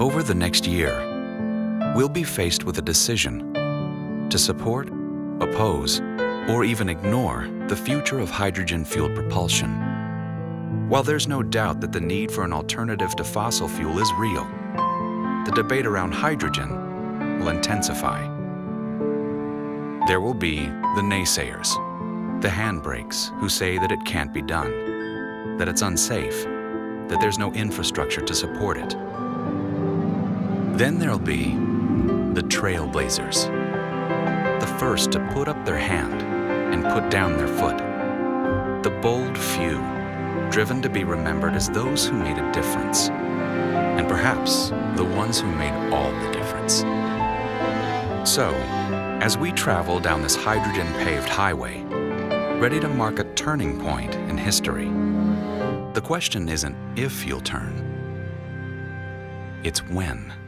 Over the next year, we'll be faced with a decision to support, oppose, or even ignore the future of hydrogen-fueled propulsion. While there's no doubt that the need for an alternative to fossil fuel is real, the debate around hydrogen will intensify. There will be the naysayers, the handbrakes who say that it can't be done, that it's unsafe, that there's no infrastructure to support it. Then there'll be the trailblazers, the first to put up their hand and put down their foot, the bold few, driven to be remembered as those who made a difference, and perhaps the ones who made all the difference. So, as we travel down this hydrogen-paved highway, ready to mark a turning point in history, the question isn't if you'll turn, it's when.